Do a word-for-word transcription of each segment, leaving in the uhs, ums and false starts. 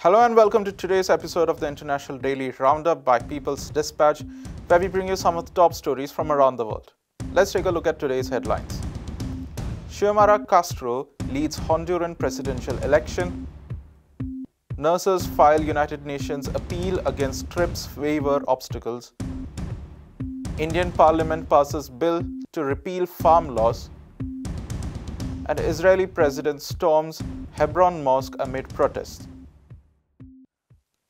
Hello and welcome to today's episode of the International Daily Roundup by People's Dispatch, where we bring you some of the top stories from around the world. Let's take a look at today's headlines. Xiomara Castro leads Honduran presidential election. Nurses file United Nations appeal against TRIPS waiver obstacles. Indian Parliament passes bill to repeal farm laws. And Israeli president storms Hebron Mosque amid protests.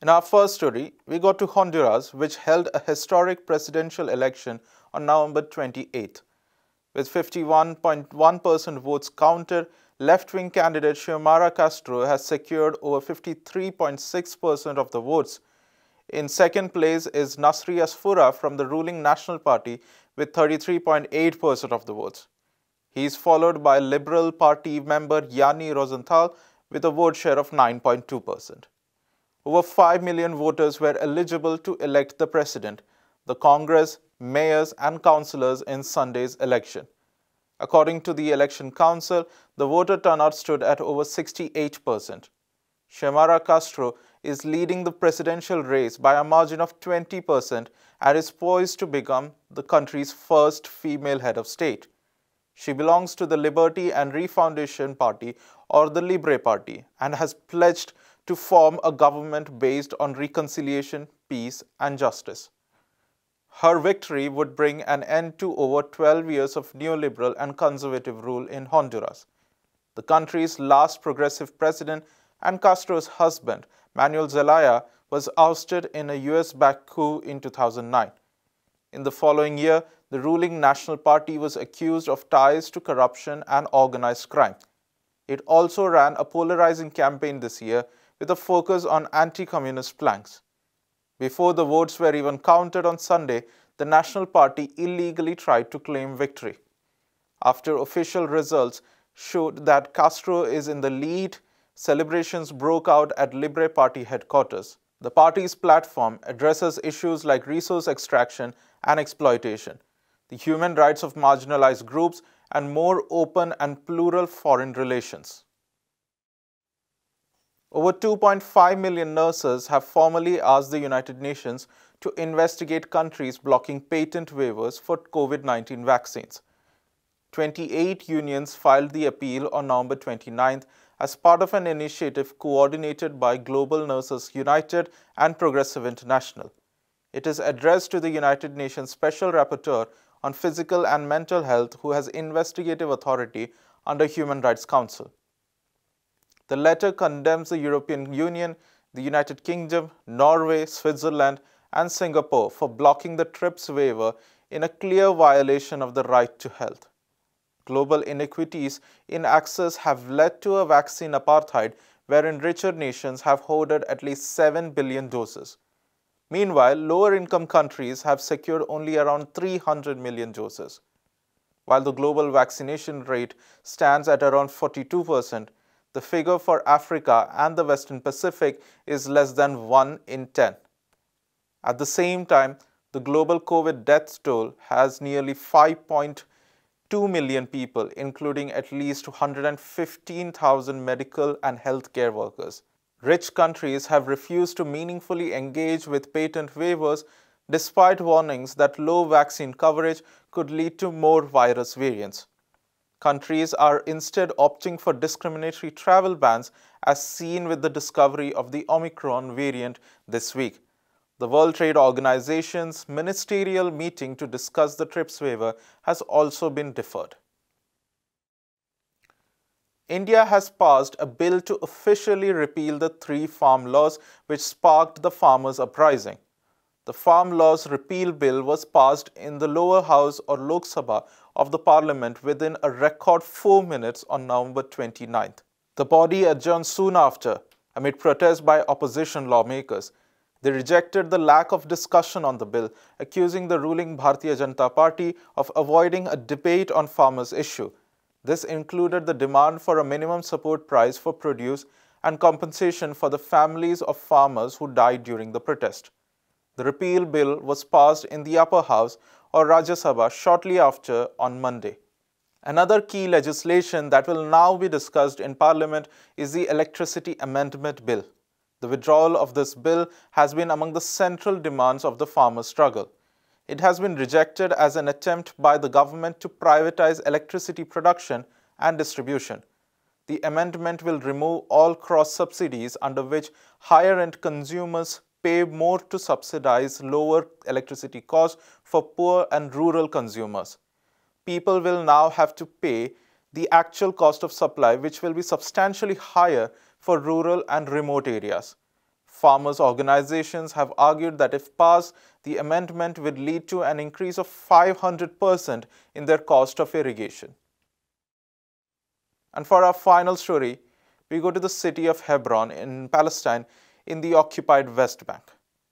In our first story, we go to Honduras, which held a historic presidential election on November twenty-eighth. With fifty-one point one percent votes counted, left-wing candidate Xiomara Castro has secured over fifty-three point six percent of the votes. In second place is Nasri Asfura from the ruling National Party with thirty-three point eight percent of the votes. He is followed by Liberal Party member Yanni Rosenthal with a vote share of nine point two percent. Over five million voters were eligible to elect the president, the Congress, mayors and councillors in Sunday's election. According to the Election Council, the voter turnout stood at over sixty-eight percent. Xiomara Castro is leading the presidential race by a margin of twenty percent and is poised to become the country's first female head of state. She belongs to the Liberty and Refoundation Party, or the Libre Party, and has pledged to form a government based on reconciliation, peace and justice. Her victory would bring an end to over twelve years of neoliberal and conservative rule in Honduras. The country's last progressive president and Castro's husband, Manuel Zelaya, was ousted in a U S-backed coup in two thousand nine. In the following year, the ruling National Party was accused of ties to corruption and organized crime. It also ran a polarizing campaign this year, with a focus on anti-communist planks. Before the votes were even counted on Sunday, the National Party illegally tried to claim victory. After official results showed that Castro is in the lead, celebrations broke out at Libre Party headquarters. The party's platform addresses issues like resource extraction and exploitation, the human rights of marginalized groups, and more open and plural foreign relations. Over two point five million nurses have formally asked the United Nations to investigate countries blocking patent waivers for COVID nineteen vaccines. twenty-eight unions filed the appeal on November twenty-ninth as part of an initiative coordinated by Global Nurses United and Progressive International. It is addressed to the United Nations Special Rapporteur on Physical and Mental Health, who has investigative authority under Human Rights Council. The letter condemns the European Union, the United Kingdom, Norway, Switzerland and Singapore for blocking the TRIPS waiver in a clear violation of the right to health. Global inequities in access have led to a vaccine apartheid wherein richer nations have hoarded at least seven billion doses. Meanwhile, lower-income countries have secured only around three hundred million doses. While the global vaccination rate stands at around forty-two percent, the figure for Africa and the Western Pacific is less than one in ten. At the same time, the global COVID death toll has nearly five point two million people, including at least one hundred fifteen thousand medical and healthcare workers. Rich countries have refused to meaningfully engage with patent waivers despite warnings that low vaccine coverage could lead to more virus variants. Countries are instead opting for discriminatory travel bans, as seen with the discovery of the Omicron variant this week. The World Trade Organization's ministerial meeting to discuss the TRIPS waiver has also been deferred. India has passed a bill to officially repeal the three farm laws, which sparked the farmers' uprising. The Farm Laws Repeal Bill was passed in the lower house or Lok Sabha of the parliament within a record four minutes on November twenty-ninth. The body adjourned soon after, amid protests by opposition lawmakers. They rejected the lack of discussion on the bill, accusing the ruling Bharatiya Janata Party of avoiding a debate on farmers' issue. This included the demand for a minimum support price for produce and compensation for the families of farmers who died during the protest. The repeal bill was passed in the upper house or Rajya Sabha shortly after on Monday. Another key legislation that will now be discussed in Parliament is the Electricity Amendment Bill. The withdrawal of this bill has been among the central demands of the farmer struggle. It has been rejected as an attempt by the government to privatize electricity production and distribution. The amendment will remove all cross-subsidies under which higher-end consumers pay more to subsidize lower electricity costs for poor and rural consumers. People will now have to pay the actual cost of supply, which will be substantially higher for rural and remote areas. Farmers' organizations have argued that if passed, the amendment would lead to an increase of five hundred percent in their cost of irrigation. And for our final story, we go to the city of Hebron in Palestine in the occupied West Bank.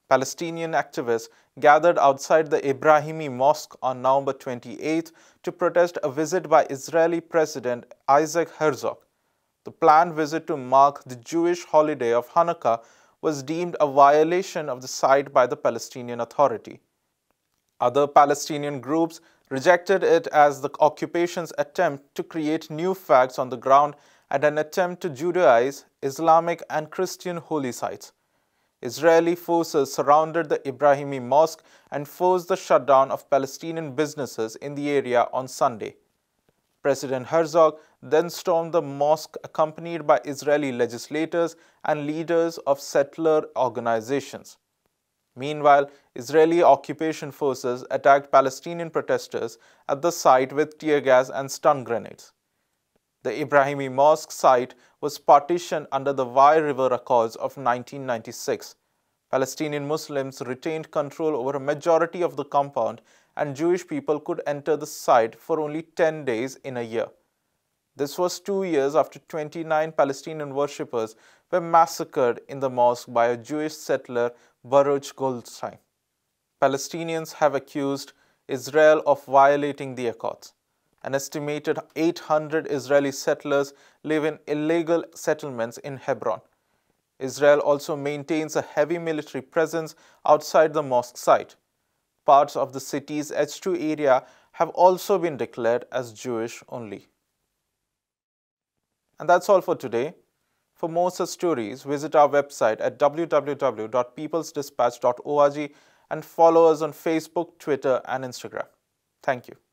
Palestinian activists gathered outside the Ibrahimi Mosque on November twenty-eighth to protest a visit by Israeli President Isaac Herzog. The planned visit to mark the Jewish holiday of Hanukkah was deemed a violation of the site by the Palestinian Authority. Other Palestinian groups rejected it as the occupation's attempt to create new facts on the ground and an attempt to Judaize Islamic and Christian holy sites. Israeli forces surrounded the Ibrahimi Mosque and forced the shutdown of Palestinian businesses in the area on Sunday. President Herzog then stormed the mosque accompanied by Israeli legislators and leaders of settler organizations. Meanwhile, Israeli occupation forces attacked Palestinian protesters at the site with tear gas and stun grenades. The Ibrahimi Mosque site was partitioned under the Wai River Accords of nineteen ninety-six. Palestinian Muslims retained control over a majority of the compound, and Jewish people could enter the site for only ten days in a year. This was two years after twenty-nine Palestinian worshippers were massacred in the mosque by a Jewish settler, Baruch Goldstein. Palestinians have accused Israel of violating the accords. An estimated eight hundred Israeli settlers live in illegal settlements in Hebron. Israel also maintains a heavy military presence outside the mosque site. Parts of the city's H two area have also been declared as Jewish only. And that's all for today. For more such stories, visit our website at w w w dot peoples dispatch dot org and follow us on Facebook, Twitter, and Instagram. Thank you.